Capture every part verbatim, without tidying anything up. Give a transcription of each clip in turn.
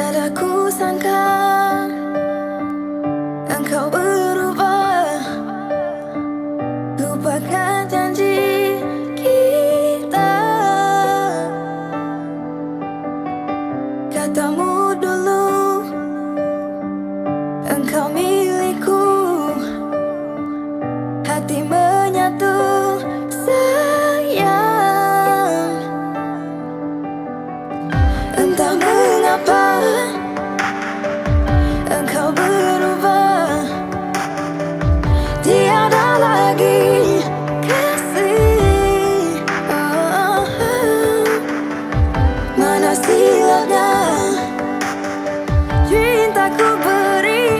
Tiada ku sangka engkau berubah. Lupakan janji kita. Katamu dulu engkau milikku. Hati menyatu sayang. Entah mengapa engkau berubah. Tiada lagi kasih. Oh, oh, oh. Mana silanya cintaku beri.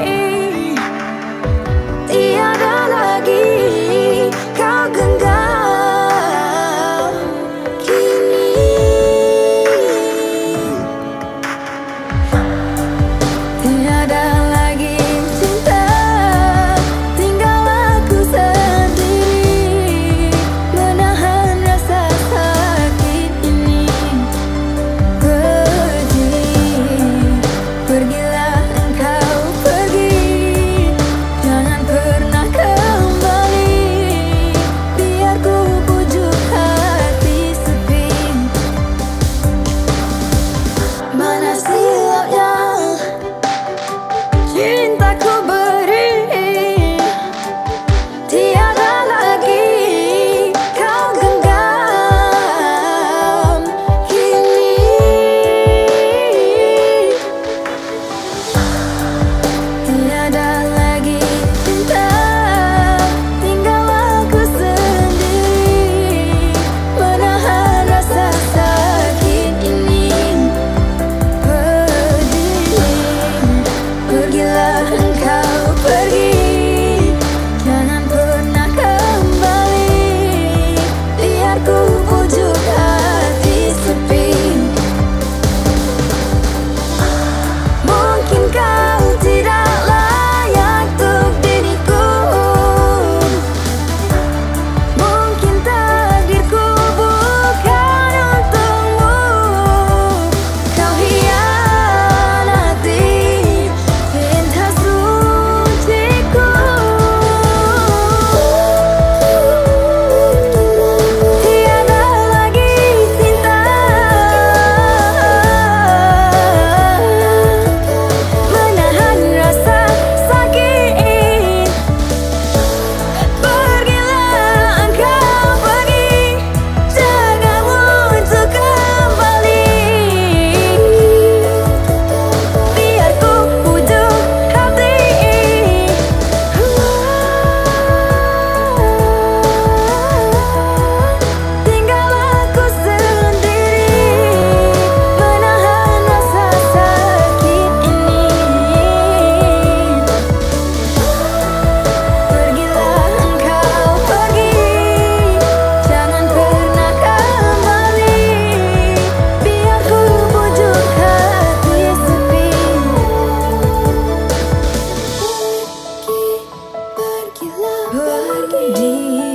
Tiada lagi kau genggam. Kini tiada lagi cinta. Tinggal aku sendiri menahan rasa sakit ini. Pergi, pergi. Pergilah, pergi.